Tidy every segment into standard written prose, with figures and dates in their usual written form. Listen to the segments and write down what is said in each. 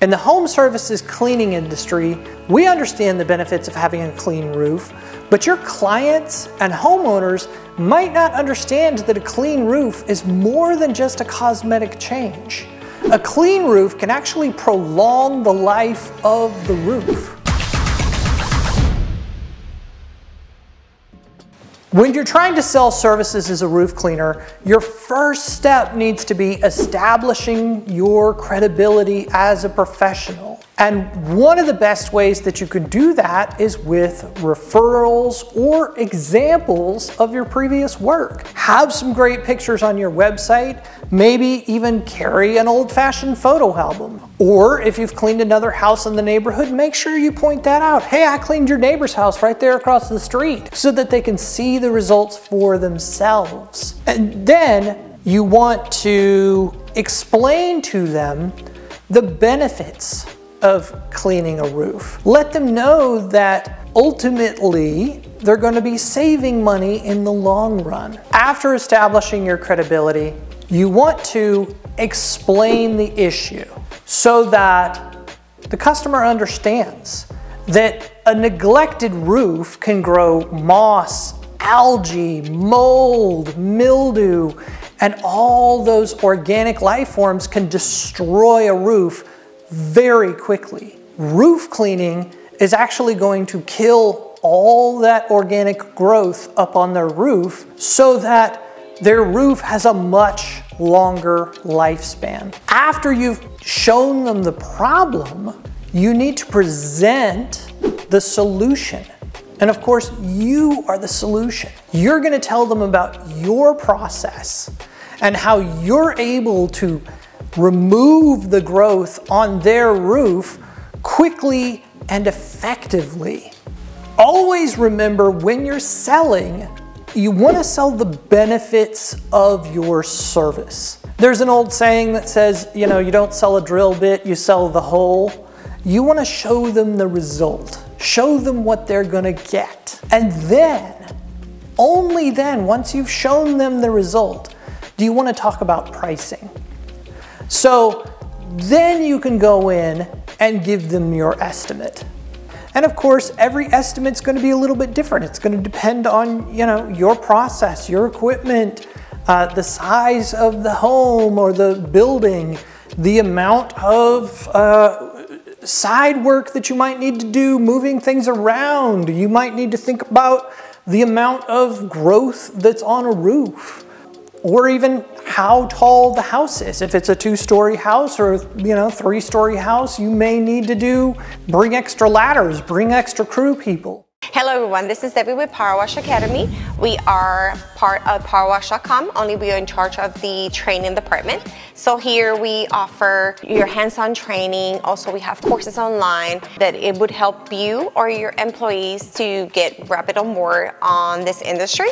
In the home services cleaning industry, we understand the benefits of having a clean roof, but your clients and homeowners might not understand that a clean roof is more than just a cosmetic change. A clean roof can actually prolong the life of the roof. When you're trying to sell services as a roof cleaner, your first step needs to be establishing your credibility as a professional. And one of the best ways that you can do that is with referrals or examples of your previous work. Have some great pictures on your website, maybe even carry an old-fashioned photo album. Or if you've cleaned another house in the neighborhood, make sure you point that out. Hey, I cleaned your neighbor's house right there across the street, so that they can see the results for themselves. And then you want to explain to them the benefits of cleaning a roof. Let them know that ultimately they're going to be saving money in the long run. After establishing your credibility, you want to explain the issue so that the customer understands that a neglected roof can grow moss, algae, mold, mildew, and all those organic life forms can destroy a roof very quickly. Roof cleaning is actually going to kill all that organic growth up on their roof so that their roof has a much longer lifespan. After you've shown them the problem, you need to present the solution. And of course, you are the solution. You're going to tell them about your process and how you're able to remove the growth on their roof quickly and effectively. Always remember, when you're selling, you want to sell the benefits of your service. There's an old saying that says, you know, you don't sell a drill bit, you sell the whole. You want to show them the result. Show them what they're going to get. And then, only then, once you've shown them the result, do you want to talk about pricing. So then you can go in and give them your estimate. And of course, every estimate's going to be a little bit different. It's going to depend on, you know, your process, your equipment, the size of the home or the building, the amount of side work that you might need to do, moving things around. You might need to think about the amount of growth that's on a roof, or even how tall the house is. If it's a two-story house or, you know, three-story house, you may need to bring extra ladders, bring extra crew people. Hello everyone, this is Debbie with Power Wash Academy. We are part of PowerWash.com, only we are in charge of the training department. So here we offer your hands-on training. Also, we have courses online that it would help you or your employees to get rapid on board on this industry.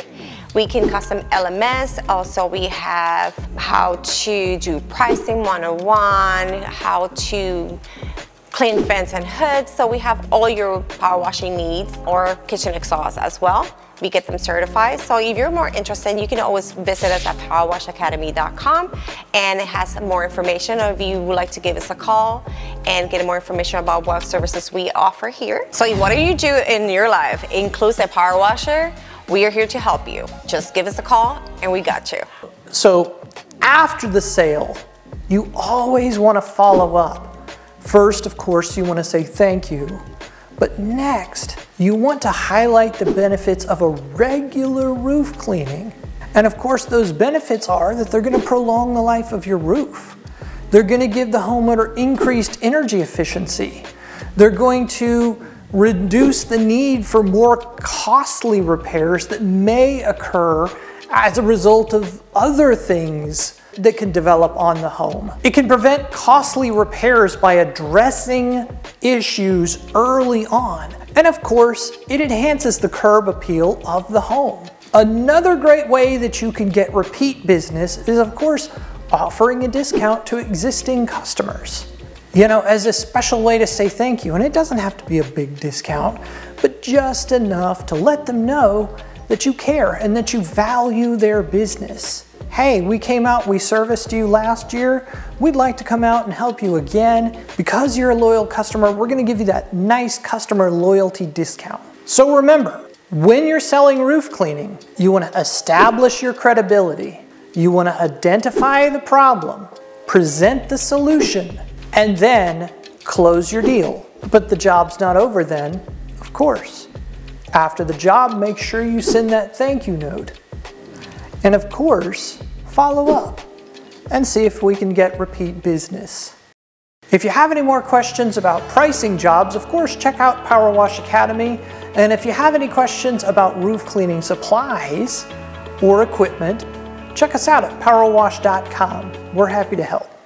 We can custom LMS, also we have how to do pricing 101, how to clean vents and hoods, so we have all your power washing needs, or kitchen exhausts as well. We get them certified, so if you're more interested, you can always visit us at PowerWashAcademy.com, and it has more information, or if you would like to give us a call and get more information about what services we offer here. So whatever you do in your life includes a power washer, we are here to help you. Just give us a call and we got you. So after the sale, you always want to follow up. First, of course, you want to say thank you. But next, you want to highlight the benefits of a regular roof cleaning. And of course, those benefits are that they're going to prolong the life of your roof. They're going to give the homeowner increased energy efficiency. They're going to reduce the need for more costly repairs that may occur as a result of other things that can develop on the home. It can prevent costly repairs by addressing issues early on. And of course, it enhances the curb appeal of the home. Another great way that you can get repeat business is, of course, offering a discount to existing customers, you know, as a special way to say thank you. And it doesn't have to be a big discount, but just enough to let them know that you care and that you value their business. hey, we came out, we serviced you last year, we'd like to come out and help you again. Because you're a loyal customer, we're gonna give you that nice customer loyalty discount. So remember, when you're selling roof cleaning, you wanna establish your credibility, you wanna identify the problem, present the solution, and then close your deal. But the job's not over then, of course. After the job, make sure you send that thank you note. And of course, follow up and see if we can get repeat business. If you have any more questions about pricing jobs, of course, check out Power Wash Academy. And if you have any questions about roof cleaning supplies or equipment, check us out at PowerWash.com. We're happy to help.